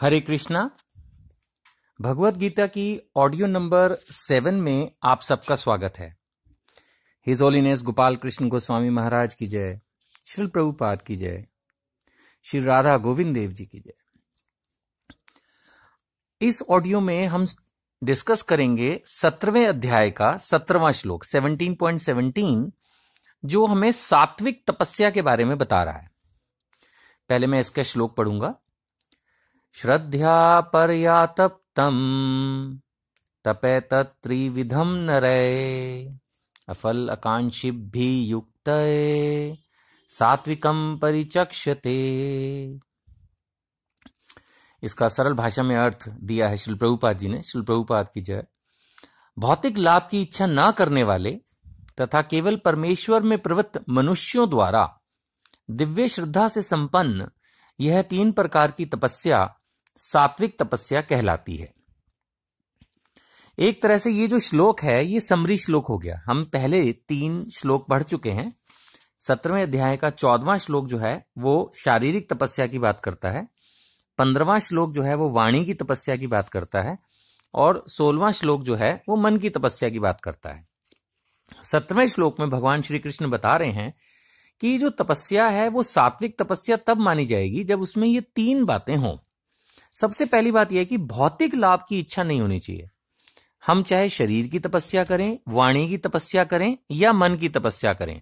हरे कृष्णा। भगवद गीता की audio number 7 में आप सबका स्वागत है। हिज होलीनेस गोपाल कृष्ण गोस्वामी महाराज की जय। श्रील प्रभुपाद की जय। श्री राधा गोविंद देव जी की जय। इस ऑडियो में हम डिस्कस करेंगे 17वें अध्याय का 17वां श्लोक 17.17 जो हमें सात्विक तपस्या के बारे में बता रहा है। पहले मैं इसका श्लोक पढ़ूंगा। श्रद्धा परया तप्तम तपेत त्रिविधम नरे अफल आकांक्षी भी युक्त सात्विकम परिचक्षते। इसका सरल भाषा में अर्थ दिया है श्रील प्रभुपाद जी ने। श्रील प्रभुपाद की जय। भौतिक लाभ की इच्छा ना करने वाले तथा केवल परमेश्वर में प्रवृत्त मनुष्यों द्वारा दिव्य श्रद्धा से संपन्न यह 3 प्रकार की तपस्या सात्विक तपस्या कहलाती है। एक तरह से ये जो श्लोक है ये समरी श्लोक हो गया। हम पहले 3 श्लोक पढ़ चुके हैं। 17वें अध्याय का 14वां श्लोक जो है वो शारीरिक तपस्या की बात करता है। 15वां श्लोक जो है वो वाणी की तपस्या की बात करता है और 16वां श्लोक जो है वो मन की तपस्या की बात करता है। 17वें श्लोक में भगवान श्री कृष्ण बता रहे हैं कि जो तपस्या है वो सात्विक तपस्या तब मानी जाएगी जब उसमें ये 3 बातें हों। सबसे पहली बात यह है कि भौतिक लाभ की इच्छा नहीं होनी चाहिए। हम चाहे शरीर की तपस्या करें, वाणी की तपस्या करें या मन की तपस्या करें,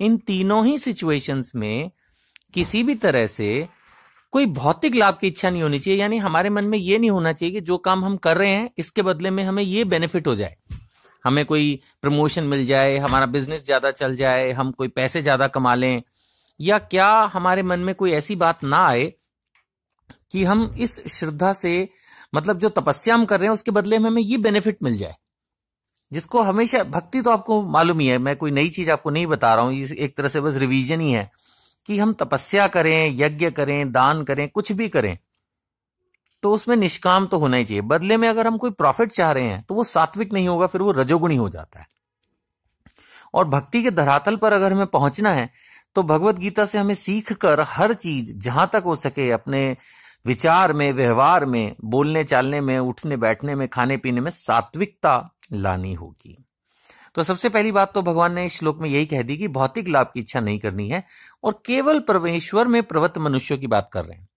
इन तीनों ही सिचुएशंस में किसी भी तरह से कोई भौतिक लाभ की इच्छा नहीं होनी चाहिए। यानी हमारे मन में ये नहीं होना चाहिए कि जो काम हम कर रहे हैं इसके बदले में हमें ये बेनिफिट हो जाए, हमें कोई प्रमोशन मिल जाए, हमारा बिजनेस ज़्यादा चल जाए, हम कोई पैसे ज़्यादा कमा लें, या क्या हमारे मन में कोई ऐसी बात ना आए कि हम इस श्रद्धा से मतलब जो तपस्या हम कर रहे हैं उसके बदले में हमें ये बेनिफिट मिल जाए। जिसको हमेशा भक्ति तो आपको मालूम ही है, मैं कोई नई चीज़ आपको नहीं बता रहा हूँ, ये एक तरह से बस रिवीजन ही है कि हम तपस्या करें, यज्ञ करें, दान करें, कुछ भी करें तो उसमें निष्काम तो होना ही चाहिए। बदले में अगर हम कोई प्रॉफिट चाह रहे हैं तो वो सात्विक नहीं होगा, फिर वो रजोगुणी हो जाता है। और भक्ति के धरातल पर अगर हमें पहुंचना है तो भगवत गीता से हमें सीख कर हर चीज जहां तक हो सके अपने विचार में, व्यवहार में, बोलने चालने में, उठने बैठने में, खाने पीने में सात्विकता लानी होगी। तो सबसे पहली बात तो भगवान ने इस श्लोक में यही कह दी कि भौतिक लाभ की इच्छा नहीं करनी है और केवल परमेश्वर में प्रवृत्त मनुष्यों की बात कर रहे हैं।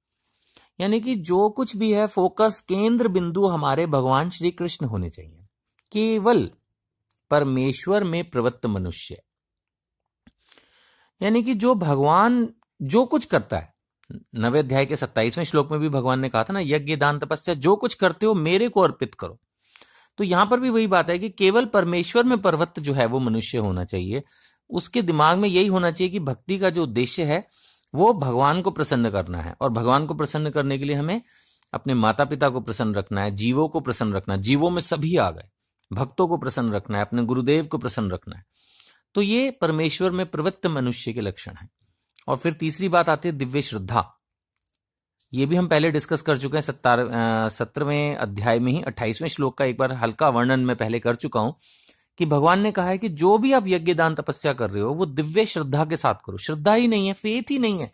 यानी कि जो कुछ भी है फोकस, केंद्र बिंदु हमारे भगवान श्री कृष्ण होने चाहिए, केवल परमेश्वर में प्रवृत्त मनुष्य। यानी कि जो भगवान जो कुछ करता है, 9वें अध्याय के 27वें श्लोक में भी भगवान ने कहा था ना, यज्ञ दान तपस्या जो कुछ करते हो मेरे को अर्पित करो। तो यहां पर भी वही बात है कि केवल परमेश्वर में प्रवृत्त जो है वो मनुष्य होना चाहिए। उसके दिमाग में यही होना चाहिए कि भक्ति का जो उद्देश्य है वो भगवान को प्रसन्न करना है और भगवान को प्रसन्न करने के लिए हमें अपने माता पिता को प्रसन्न रखना है, जीवों को प्रसन्न रखना है, जीवों में सभी आ गए, भक्तों को प्रसन्न रखना है, अपने गुरुदेव को प्रसन्न रखना है। तो ये परमेश्वर में प्रवृत्त मनुष्य के लक्षण है। और फिर तीसरी बात आती है दिव्य श्रद्धा। ये भी हम पहले डिस्कस कर चुके हैं 17वें अध्याय में ही 28वें श्लोक का एक बार हल्का वर्णन मैं पहले कर चुका हूं कि भगवान ने कहा है कि जो भी आप यज्ञ दान तपस्या कर रहे हो वो दिव्य श्रद्धा के साथ करो। श्रद्धा ही नहीं है, फेथ ही नहीं है,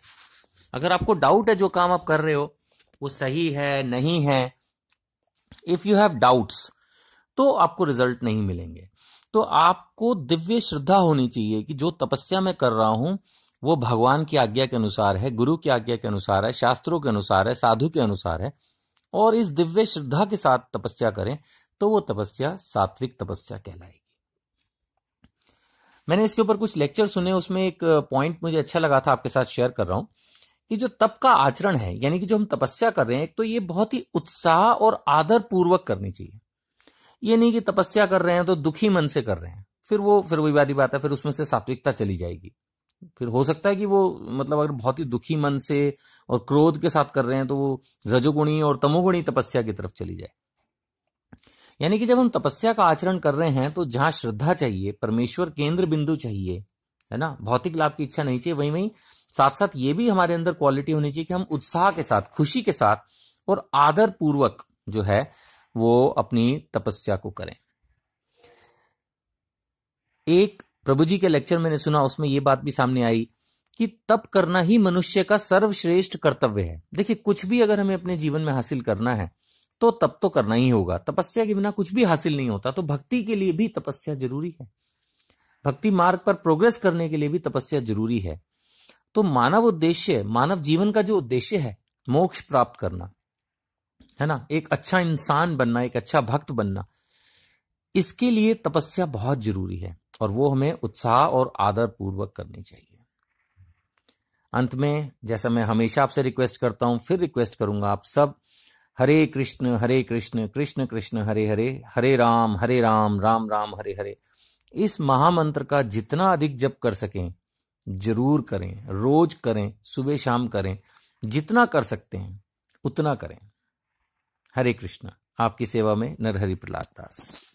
अगर आपको डाउट है जो काम आप कर रहे हो वो सही है नहीं है, इफ यू हैव डाउट्स तो आपको रिजल्ट नहीं मिलेंगे। तो आपको दिव्य श्रद्धा होनी चाहिए कि जो तपस्या मैं कर रहा हूं वो भगवान की आज्ञा के अनुसार है, गुरु की आज्ञा के अनुसार है, शास्त्रों के अनुसार है, साधु के अनुसार है, और इस दिव्य श्रद्धा के साथ तपस्या करें तो वो तपस्या सात्विक तपस्या कहलाएगी। मैंने इसके ऊपर कुछ लेक्चर सुने, उसमें एक पॉइंट मुझे अच्छा लगा था, आपके साथ शेयर कर रहा हूं कि जो तप का आचरण है यानी कि जो हम तपस्या कर रहे हैं तो ये बहुत ही उत्साह और आदर पूर्वक करनी चाहिए। ये नहीं कि तपस्या कर रहे हैं तो दुखी मन से कर रहे हैं, फिर वही वाली बात है, फिर उसमें से सात्विकता चली जाएगी। फिर हो सकता है कि वो मतलब अगर बहुत ही दुखी मन से और क्रोध के साथ कर रहे हैं तो वो रजोगुणी और तमोगुणी तपस्या की तरफ चली जाए। यानी कि जब हम तपस्या का आचरण कर रहे हैं तो जहां श्रद्धा चाहिए, परमेश्वर केंद्र बिंदु चाहिए, है ना, भौतिक लाभ की इच्छा नहीं चाहिए, वहीं साथ साथ ये भी हमारे अंदर क्वालिटी होनी चाहिए कि हम उत्साह के साथ, खुशी के साथ और आदर पूर्वक जो है वो अपनी तपस्या को करें। एक प्रभु जी के लेक्चर मैंने सुना, उसमें ये बात भी सामने आई कि तप करना ही मनुष्य का सर्वश्रेष्ठ कर्तव्य है। देखिए, कुछ भी अगर हमें अपने जीवन में हासिल करना है तो तप तो करना ही होगा। तपस्या के बिना कुछ भी हासिल नहीं होता। तो भक्ति के लिए भी तपस्या जरूरी है, भक्ति मार्ग पर प्रोग्रेस करने के लिए भी तपस्या जरूरी है। तो मानव उद्देश्य, मानव जीवन का जो उद्देश्य है, मोक्ष प्राप्त करना है ना, एक अच्छा इंसान बनना, एक अच्छा भक्त बनना, इसके लिए तपस्या बहुत जरूरी है और वो हमें उत्साह और आदर पूर्वक करनी चाहिए। अंत में, जैसा मैं हमेशा आपसे रिक्वेस्ट करता हूं, फिर रिक्वेस्ट करूंगा आप सब, हरे कृष्ण कृष्ण कृष्ण हरे हरे, हरे राम राम राम हरे हरे, इस महामंत्र का जितना अधिक जप कर सकें जरूर करें। रोज करें, सुबह शाम करें, जितना कर सकते हैं उतना करें। हरे कृष्ण। आपकी सेवा में नरहरि प्रहलाद दास।